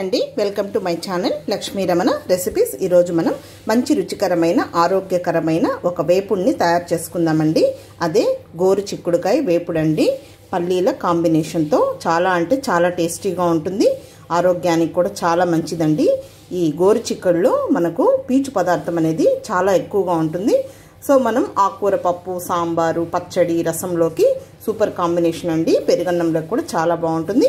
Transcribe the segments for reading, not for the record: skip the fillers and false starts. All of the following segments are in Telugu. అండి welcome to my channel Lakshmi Ramana recipes. ఈ రోజు మనం మంచి రుచికరమైన ఆరోగ్యకరమైన ఒక వేపుడిని తయారు చేసుకుందామండి. అదే గోరు చిక్కుడుకాయ వేపుడండి. పల్లీల కాంబినేషన్ తో చాలా అంటే చాలా టేస్టీగా ఉంటుంది. ఆరోగ్యానికి కూడా చాలా మంచిదండి. ఈ గోరు చిక్కుడులో మనకు పీచు పదార్థం అనేది చాలా ఎక్కువగా ఉంటుంది. సో మనం ఆకుకూర పప్పు, సాంబారు, పచ్చడి, రసంలోకి సూపర్ కాంబినేషన్ అండి. పెరుగన్నంలో కూడా చాలా బాగుంటుంది.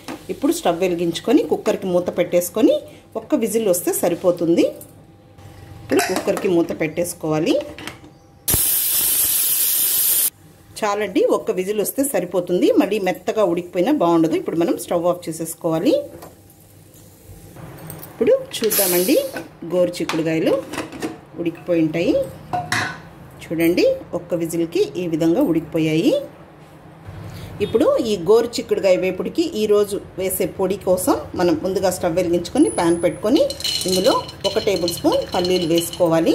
ఇప్పుడు స్టవ్ వెలిగించుకొని కుక్కర్కి మూత పెట్టేసుకొని ఒక్క విజిల్ వస్తే సరిపోతుంది. ఇప్పుడు కుక్కర్కి మూత పెట్టేసుకోవాలి. చాలండి, ఒక్క విజిల్ వస్తే సరిపోతుంది. మళ్ళీ మెత్తగా ఉడికిపోయినా బాగుండదు. ఇప్పుడు మనం స్టవ్ ఆఫ్ చేసేసుకోవాలి. ఇప్పుడు చూద్దామండి, గోరు చిక్కుడుకాయలు ఉడికిపోయి ఉంటాయి. చూడండి, ఒక్క విజిల్కి ఈ విధంగా ఉడికిపోయాయి. ఇప్పుడు ఈ గోరు చిక్కుడుకాయ వేపుడికి ఈరోజు వేసే పొడి కోసం మనం ముందుగా స్టవ్ వెలిగించుకొని ప్యాన్ పెట్టుకొని ఇందులో 1 టేబుల్ స్పూన్ పల్లీలు వేసుకోవాలి.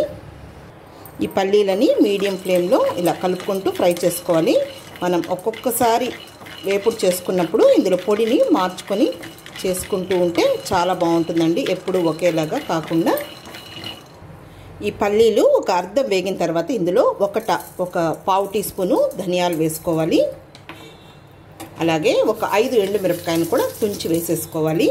ఈ పల్లీలని మీడియం ఫ్లేమ్లో ఇలా కలుపుకుంటూ ఫ్రై చేసుకోవాలి. మనం ఒక్కొక్కసారి వేపుడు చేసుకున్నప్పుడు ఇందులో పొడిని మార్చుకొని చేసుకుంటూ ఉంటే చాలా బాగుంటుందండి. ఎప్పుడూ ఒకేలాగా కాకుండా ఈ పల్లీలు ఒక అర్ధం వేగిన తర్వాత ఇందులో ఒక పావు టీ స్పూను ధనియాలు వేసుకోవాలి. అలాగే ఒక 5 ఎండుమిరపకాయలు కూడా తుంచి వేసేసుకోవాలి.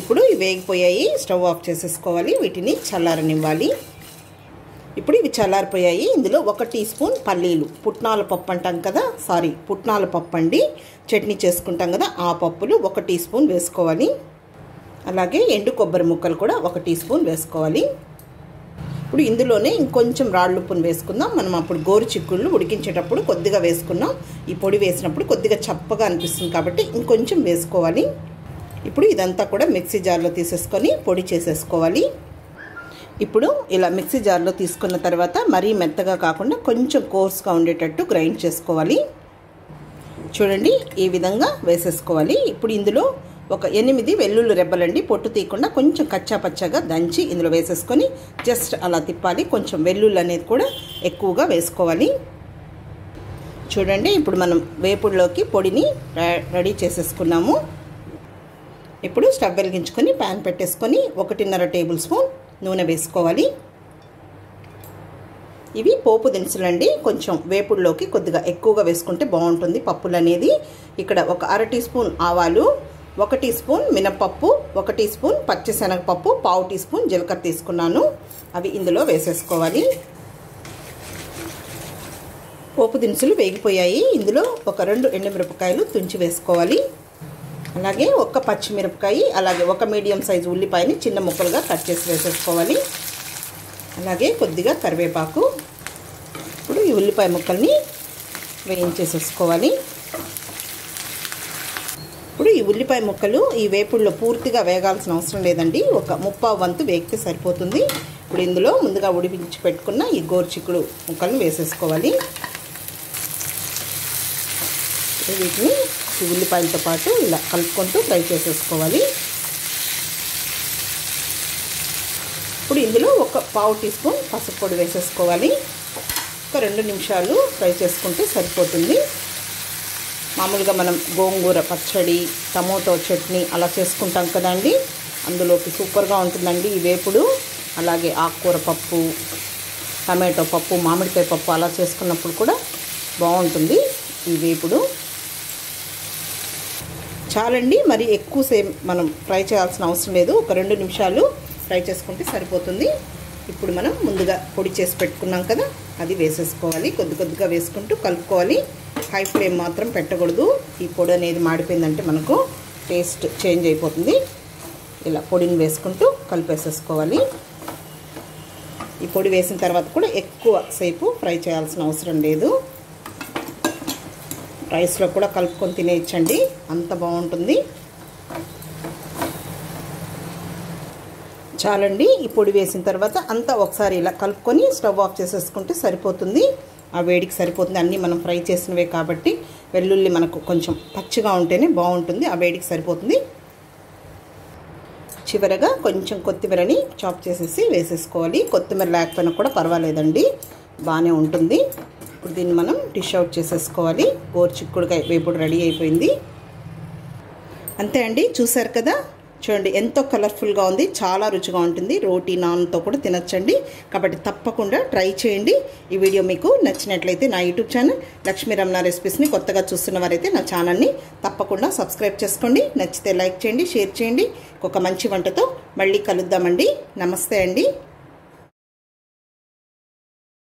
ఇప్పుడు ఇవి వేగిపోయాయి. స్టవ్ ఆఫ్ చేసేసుకోవాలి. వీటిని చల్లారనివ్వాలి. ఇప్పుడు ఇవి చల్లారిపోయాయి. ఇందులో 1 టీ స్పూన్ పల్లీలు, పుట్నాల పప్పు అంటాం కదా, సారీ పుట్నాల పప్పు అండి, చట్నీ చేసుకుంటాం కదా, ఆ పప్పులు 1 టీ స్పూన్ వేసుకోవాలి. అలాగే ఎండు కొబ్బరి ముక్కలు కూడా 1 టీ స్పూన్ వేసుకోవాలి. ఇప్పుడు ఇందులోనే ఇంకొంచెం రాళ్ళుప్పును వేసుకుందాం. మనం అప్పుడు గోరు చిక్కుళ్ళు ఉడికించేటప్పుడు కొద్దిగా వేసుకున్నాం. ఈ పొడి వేసినప్పుడు కొద్దిగా చప్పగా అనిపిస్తుంది కాబట్టి ఇంకొంచెం వేసుకోవాలి. ఇప్పుడు ఇదంతా కూడా మిక్సీ జార్లో తీసేసుకొని పొడి చేసేసుకోవాలి. ఇప్పుడు ఇలా మిక్సీ జార్లో తీసుకున్న తర్వాత మరీ మెత్తగా కాకుండా కొంచెం కోర్స్గా ఉండేటట్టు గ్రైండ్ చేసుకోవాలి. చూడండి, ఈ విధంగా వేసేసుకోవాలి. ఇప్పుడు ఇందులో ఒక 8 వెల్లుల్లి రెబ్బలండి, పొట్టు తీయకుండా కొంచెం కచ్చాపచ్చాగా దంచి ఇందులో వేసేసుకొని జస్ట్ అలా తిప్పాలి. కొంచెం వెల్లుల్లి అనేది కూడా ఎక్కువగా వేసుకోవాలి. చూడండి, ఇప్పుడు మనం వేపుడులోకి పొడిని రెడీ చేసేసుకున్నాము. ఇప్పుడు స్టవ్ వెలిగించుకొని ప్యాన్ పెట్టేసుకొని 1.5 టేబుల్ స్పూన్ నూనె వేసుకోవాలి. ఇవి పోపు దినుసులండి. కొంచెం వేపుడులోకి కొద్దిగా ఎక్కువగా వేసుకుంటే బాగుంటుంది పప్పులు అనేది. ఇక్కడ ఒక 1/2 టీ స్పూన్ ఆవాలు, 1 టీ స్పూన్ మినపప్పు, 1 టీ స్పూన్ పచ్చిశనగపప్పు, 1/2 టీ స్పూన్ జీలకర్ర తీసుకున్నాను. అవి ఇందులో వేసేసుకోవాలి. పోపు దినుసులు వేగిపోయాయి. ఇందులో ఒక 2 ఎండుమిరపకాయలు తుంచి వేసుకోవాలి. అలాగే ఒక పచ్చిమిరపకాయ, అలాగే ఒక మీడియం సైజు ఉల్లిపాయని చిన్న ముక్కలుగా కట్ చేసి వేసేసుకోవాలి. అలాగే కొద్దిగా కరివేపాకు. ఇప్పుడు ఈ ఉల్లిపాయ ముక్కల్ని వేయించేసేసుకోవాలి. ఇప్పుడు ఈ ఉల్లిపాయ ముక్కలు ఈ వేపుడులో పూర్తిగా వేగాల్సిన అవసరం లేదండి. ఒక 3/4 వంతు వేగితే సరిపోతుంది. ఇప్పుడు ఇందులో ముందుగా ఉడిపించి పెట్టుకున్న ఈ గోరు చిక్కుడు ముక్కలను వేసేసుకోవాలి. వీటిని ఈ ఉల్లిపాయలతో పాటు ఇలా కలుపుకుంటూ ఫ్రై చేసేసుకోవాలి. ఇప్పుడు ఇందులో ఒక 1/2 టీ స్పూన్ పసుపు పొడి వేసేసుకోవాలి. ఒక 2 నిమిషాలు ఫ్రై చేసుకుంటే సరిపోతుంది. మామూలుగా మనం గోంగూర పచ్చడి, టమోటో చట్నీ అలా చేసుకుంటాం కదండి, అందులోకి సూపర్గా ఉంటుందండి ఈ వేపుడు. అలాగే ఆకుకూర పప్పు, టమాటో పప్పు, మామిడికాయ పప్పు అలా చేసుకున్నప్పుడు కూడా బాగుంటుంది ఈ వేపుడు. చాలండి, మరి ఎక్కువసేపు మనం ఫ్రై చేయాల్సిన అవసరం లేదు. ఒక 2 నిమిషాలు ఫ్రై చేసుకుంటే సరిపోతుంది. ఇప్పుడు మనం ముందుగా పొడి చేసి పెట్టుకున్నాం కదా, అది వేసేసుకోవాలి. కొద్ది కొద్దిగా వేసుకుంటూ కలుపుకోవాలి. హై ఫ్లేమ్ మాత్రం పెట్టకూడదు. ఈ పొడి అనేది మాడిపోయిందంటే మనకు టేస్ట్ చేంజ్ అయిపోతుంది. ఇలా పొడిని వేసుకుంటూ కలిపేసేసుకోవాలి. ఈ పొడి వేసిన తర్వాత కూడా ఎక్కువ సేపు ఫ్రై చేయాల్సిన అవసరం లేదు. రైస్లో కూడా కలుపుకొని తినేయచ్చండి, అంత బాగుంటుంది. చాలండి. ఈ పొడి వేసిన తర్వాత అంతా ఒకసారి ఇలా కలుపుకొని స్టవ్ ఆఫ్ చేసేసుకుంటే సరిపోతుంది. ఆ వేడికి సరిపోతుంది. అన్నీ మనం ఫ్రై చేసినవే కాబట్టి వెల్లుల్లి మనకు కొంచెం పచ్చిగా ఉంటేనే బాగుంటుంది. ఆ వేడికి సరిపోతుంది. చివరగా కొంచెం కొత్తిమీరని చాప్ చేసేసి వేసేసుకోవాలి. కొత్తిమీర లేకపోయినా కూడా పర్వాలేదండి, బాగానే ఉంటుంది. ఇప్పుడు దీన్ని మనం డిష్ అవుట్ చేసేసుకోవాలి. గోరుచిక్కుడుకాయ వేపుడు రెడీ అయిపోయింది. అంతే అండి. చూసారు కదా, చూడండి ఎంతో కలర్ఫుల్గా ఉంది, చాలా రుచిగా ఉంటుంది. రోటీ నాన్తో కూడా తినచ్చండి. కాబట్టి తప్పకుండా ట్రై చేయండి. ఈ వీడియో మీకు నచ్చినట్లయితే నా యూట్యూబ్ ఛానల్ లక్ష్మీ రమణ రెసిపీస్ని కొత్తగా చూస్తున్న వారైతే నా ఛానల్ని తప్పకుండా సబ్స్క్రైబ్ చేసుకోండి. నచ్చితే లైక్ చేయండి, షేర్ చేయండి. ఒక మంచి వంటతో మళ్ళీ కలుద్దామండి. నమస్తే అండి.